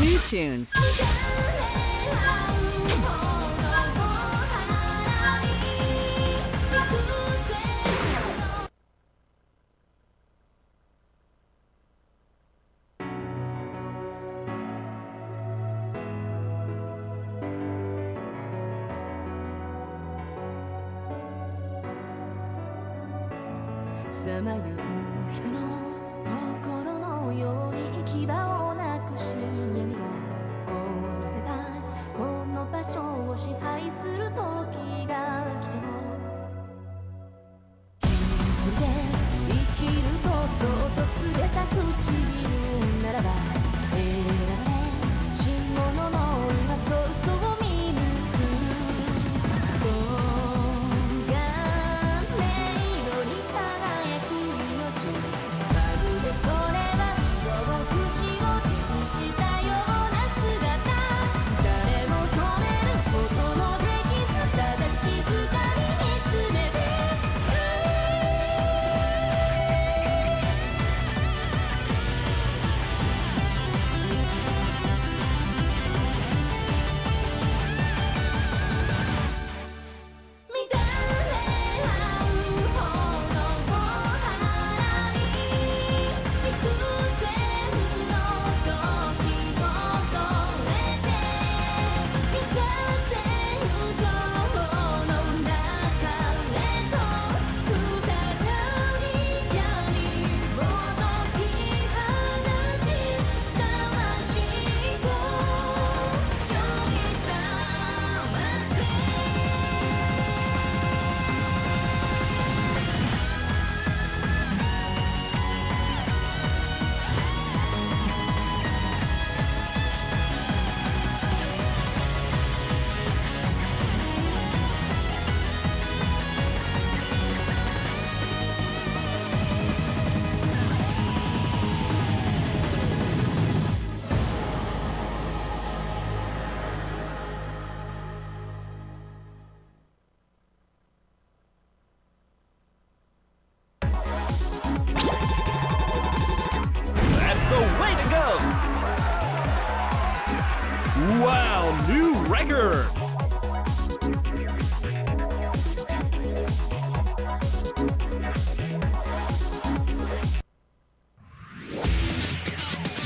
New tunes.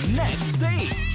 Next day.